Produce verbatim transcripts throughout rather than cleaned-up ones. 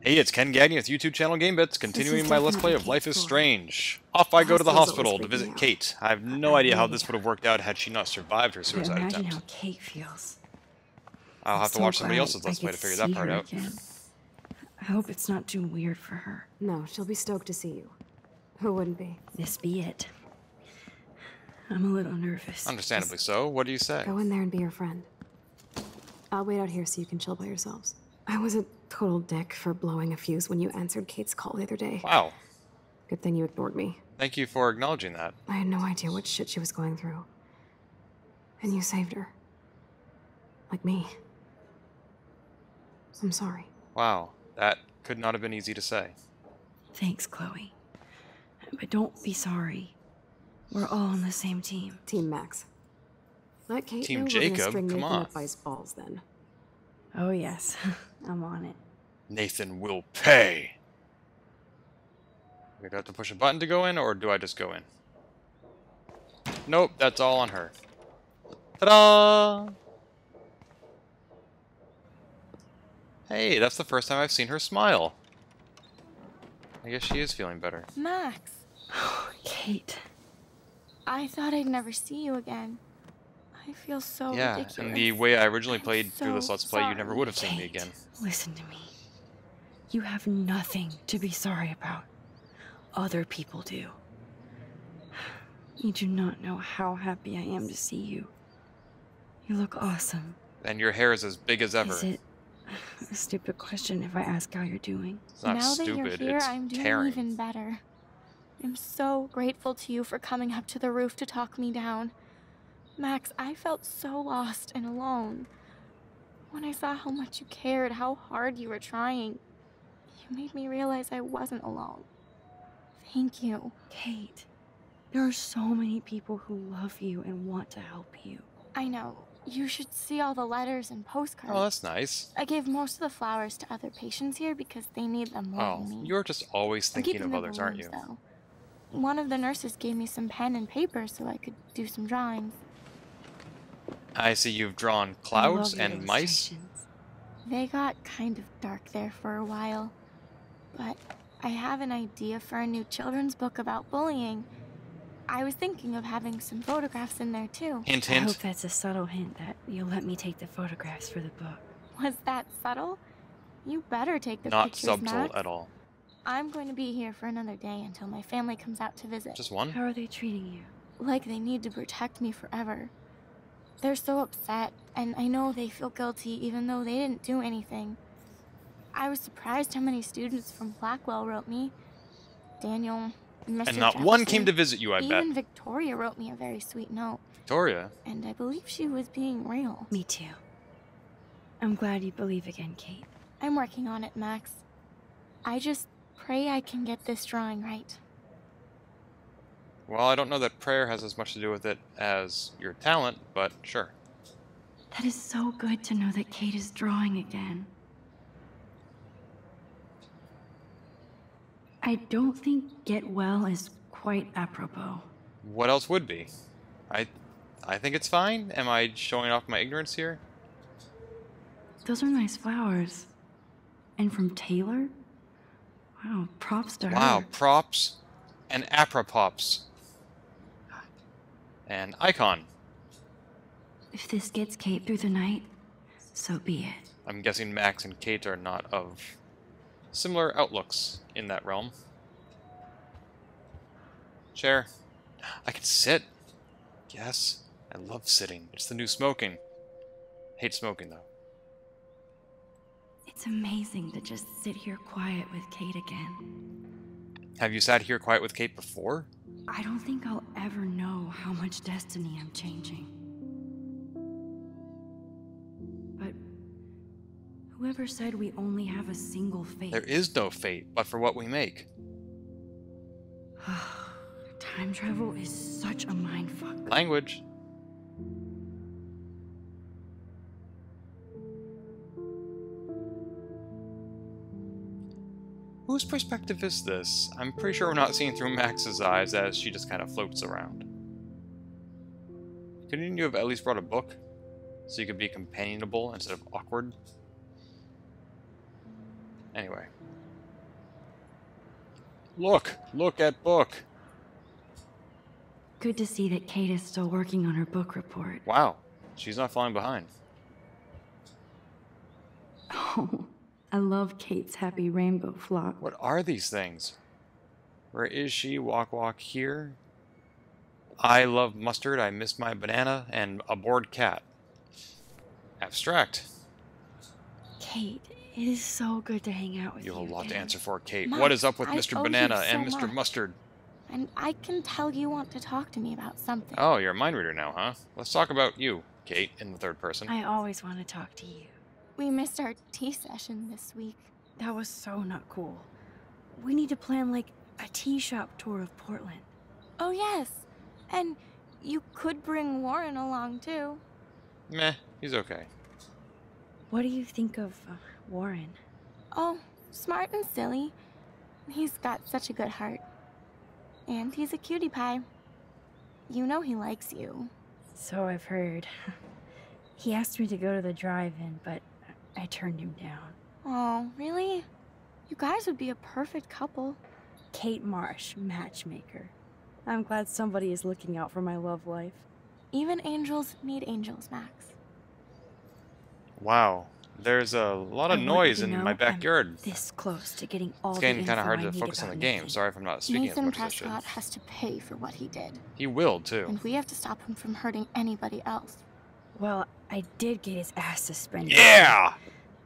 Hey, it's Ken Gagne with YouTube channel GameBits, continuing my Let's Play of Life is Strange. Off I go to the hospital to visit Kate. I have no idea how this would have worked out had she not survived her suicide attempt. Imagine how Kate feels. I'll have to watch somebody else's Let's Play to figure that part out. I hope it's not too weird for her. No, she'll be stoked to see you. Who wouldn't be? This be it. I'm a little nervous. Understandably so. What do you say? Go in there and be your friend. I'll wait out here so you can chill by yourselves. I was a total dick for blowing a fuse when you answered Kate's call the other day. Wow. Good thing you ignored me. Thank you for acknowledging that. I had no idea what shit she was going through. And you saved her. Like me. I'm sorry. Wow. That could not have been easy to say. Thanks, Chloe. But don't be sorry. We're all on the same team. Team Max. Let Kate Team know Jacob, come Nathan on. By his balls, then. Oh, yes. I'm on it. Nathan will pay. Do I have to push a button to go in, or do I just go in? Nope, that's all on her. Ta-da! Hey, that's the first time I've seen her smile. I guess she is feeling better. Max! Oh, Kate. I thought I'd never see you again. I feel so yeah, ridiculous. Yeah, and the way I originally I'm played so through this Let's Play, sorry. You never would have seen Kate, me again. Listen to me. You have nothing to be sorry about. Other people do. You do not know how happy I am to see you. You look awesome. And your hair is as big as ever. Is it a stupid question if I ask how you're doing? It's not now stupid, that you're here, it's I'm doing tearing. Even better. I'm so grateful to you for coming up to the roof to talk me down. Max, I felt so lost and alone. When I saw how much you cared, how hard you were trying, you made me realize I wasn't alone. Thank you. Kate, there are so many people who love you and want to help you. I know. You should see all the letters and postcards. Oh, that's nice. I gave most of the flowers to other patients here because they need them more oh, than me. You're just always thinking of others, aren't you? Though. One of the nurses gave me some pen and paper so I could do some drawings. I see you've drawn clouds and mice. They got kind of dark there for a while, but I have an idea for a new children's book about bullying. I was thinking of having some photographs in there too. Hint, hint. I hope that's a subtle hint that you'll let me take the photographs for the book. Was that subtle? You better take the Not pictures, Not subtle Max. At all. I'm going to be here for another day until my family comes out to visit. Just one? How are they treating you? Like they need to protect me forever. They're so upset, and I know they feel guilty even though they didn't do anything. I was surprised how many students from Blackwell wrote me. Daniel, Mister And not Jackson, one came to visit you, I even bet. Even Victoria wrote me a very sweet note. Victoria? And I believe she was being real. Me too. I'm glad you believe again, Kate. I'm working on it, Max. I just... pray I can get this drawing right. Well, I don't know that prayer has as much to do with it as your talent, but sure. That is so good to know that Kate is drawing again. I don't think get well is quite apropos. What else would be? I I think it's fine. Am I showing off my ignorance here? Those are nice flowers. And from Taylor? Wow, props to her. Wow, props and apropops. An icon. If this gets Kate through the night, so be it. I'm guessing Max and Kate are not of similar outlooks in that realm. Chair. I can sit. Yes, I love sitting. It's the new smoking. Hate smoking, though. It's amazing to just sit here quiet with Kate again. Have you sat here quiet with Kate before? I don't think I'll ever know how much destiny I'm changing. But whoever said we only have a single fate? There is no fate, but for what we make. Time travel is such a mindfuck. Language. Whose perspective is this? I'm pretty sure we're not seeing through Max's eyes as she just kind of floats around. Couldn't you have at least brought a book? So you could be companionable instead of awkward? Anyway. Look! Look at book! Good to see that Kate is still working on her book report. Wow. She's not falling behind. Oh, I love Kate's happy rainbow flock. What are these things? Where is she? Walk, walk here. I love mustard. I miss my banana. And a bored cat. Abstract. Kate, it is so good to hang out with you. You have a lot again. to answer for, Kate. Mom, what is up with I Mister Banana so and Mister Much. Mustard? And I can tell you want to talk to me about something. Oh, you're a mind reader now, huh? Let's talk about you, Kate, in the third person. I always want to talk to you. We missed our tea session this week. That was so not cool. We need to plan, like, a tea shop tour of Portland. Oh, yes. And you could bring Warren along, too. Meh, he's okay. What do you think of uh, Warren? Oh, smart and silly. He's got such a good heart. And he's a cutie pie. You know he likes you. So I've heard. He asked me to go to the drive-in, but I turned him down. Oh, really? You guys would be a perfect couple. Kate Marsh, matchmaker. I'm glad somebody is looking out for my love life. Even angels need angels, Max. Wow. There's a lot of noise in my backyard. This close to getting all the info I need about anything. It's getting kind of hard to focus on the game. Sorry if I'm not speaking as much as I should. Nathan Prescott has to pay for what he did. He will, too. And we have to stop him from hurting anybody else. Well, I did get his ass suspended. Yeah!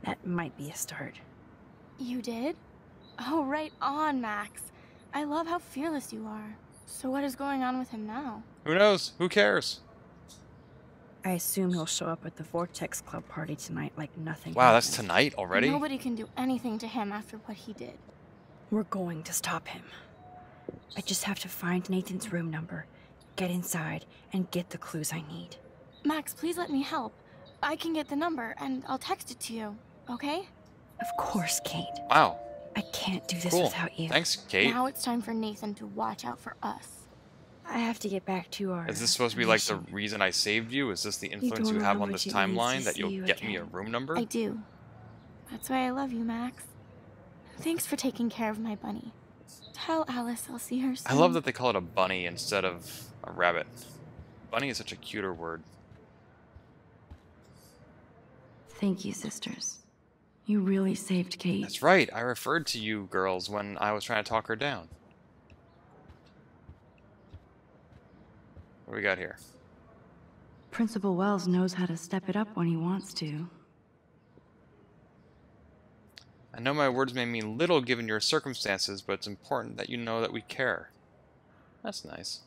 That might be a start. You did? Oh, right on, Max. I love how fearless you are. So what is going on with him now? Who knows? Who cares? I assume he'll show up at the Vortex Club party tonight like nothing. Wow, happened. That's tonight already? Nobody can do anything to him after what he did. We're going to stop him. I just have to find Nathan's room number, get inside, and get the clues I need. Max, please let me help. I can get the number, and I'll text it to you, okay? Of course, Kate. Wow. I can't do this cool. without you. Thanks, Kate. Now it's time for Nathan to watch out for us. I have to get back to our... Is this supposed to be like the reason I saved you? Is this the influence you, you have on this timeline that you'll get me a room number? I do. That's why I love you, Max. Thanks for taking care of my bunny. Tell Alice I'll see her soon. I love that they call it a bunny instead of a rabbit. Bunny is such a cuter word. Thank you, sisters. You really saved Kate. That's right. I referred to you girls when I was trying to talk her down. What do we got here? Principal Wells knows how to step it up when he wants to. I know my words may mean little given your circumstances, but it's important that you know that we care. That's nice.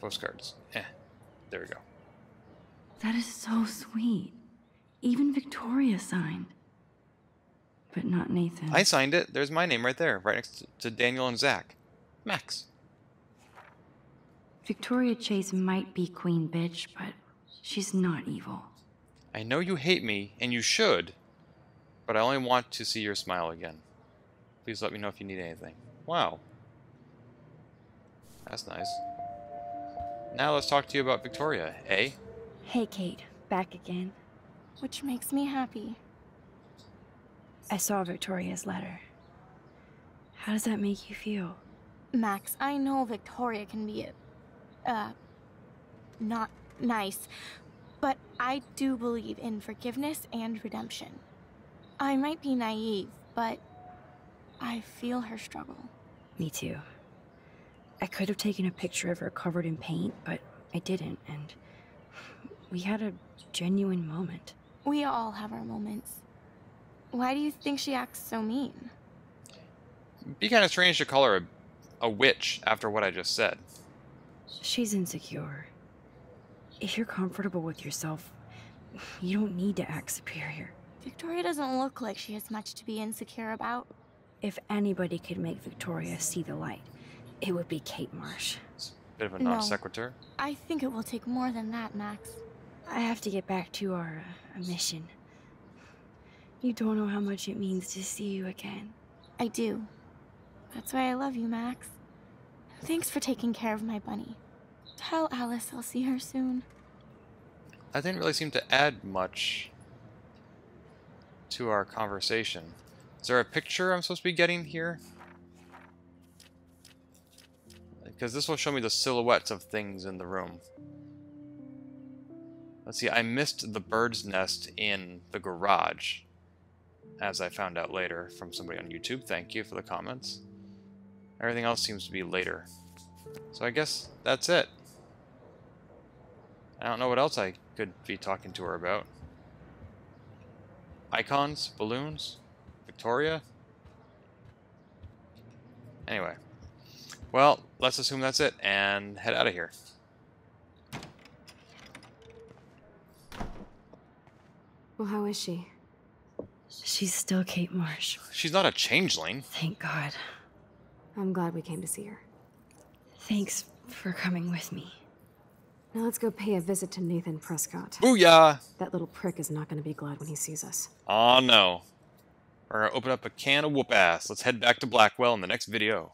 Postcards. Eh. There we go. That is so sweet. Even Victoria signed. But not Nathan. I signed it. There's my name right there, right next to Daniel and Zach. Max. Victoria Chase might be queen bitch, but she's not evil. I know you hate me, and you should, but I only want to see your smile again. Please let me know if you need anything. Wow. That's nice. Now let's talk to you about Victoria, eh? Hey, Kate. Back again. Which makes me happy. I saw Victoria's letter. How does that make you feel? Max, I know Victoria can be, uh, not nice, but I do believe in forgiveness and redemption. I might be naive, but I feel her struggle. Me too. I could have taken a picture of her covered in paint, but I didn't, and we had a genuine moment. We all have our moments. Why do you think she acts so mean? It'd be kind of strange to call her a A witch after what I just said. She's insecure. If you're comfortable with yourself, you don't need to act superior. Victoria doesn't look like she has much to be insecure about. If anybody could make Victoria see the light, it would be Kate Marsh. It's a bit of a non sequitur. No, I think it will take more than that, Max. I have to get back to our uh, mission. You don't know how much it means to see you again. I do. That's why I love you, Max. Thanks for taking care of my bunny. Tell Alice I'll see her soon. That didn't really seem to add much. to our conversation. Is there a picture I'm supposed to be getting here? Because this will show me the silhouettes of things in the room. Let's see, I missed the bird's nest in the garage, as I found out later from somebody on YouTube. Thank you for the comments. Everything else seems to be later. So I guess that's it. I don't know what else I could be talking to her about. Icons, balloons, Victoria. Anyway. Well, let's assume that's it and head out of here. Well, how is she? She's still Kate Marsh. She's not a changeling. Thank God. I'm glad we came to see her. Thanks for coming with me. Now let's go pay a visit to Nathan Prescott. Booyah! That little prick is not going to be glad when he sees us. Aw, no. We're going to open up a can of whoop-ass. Let's head back to Blackwell in the next video.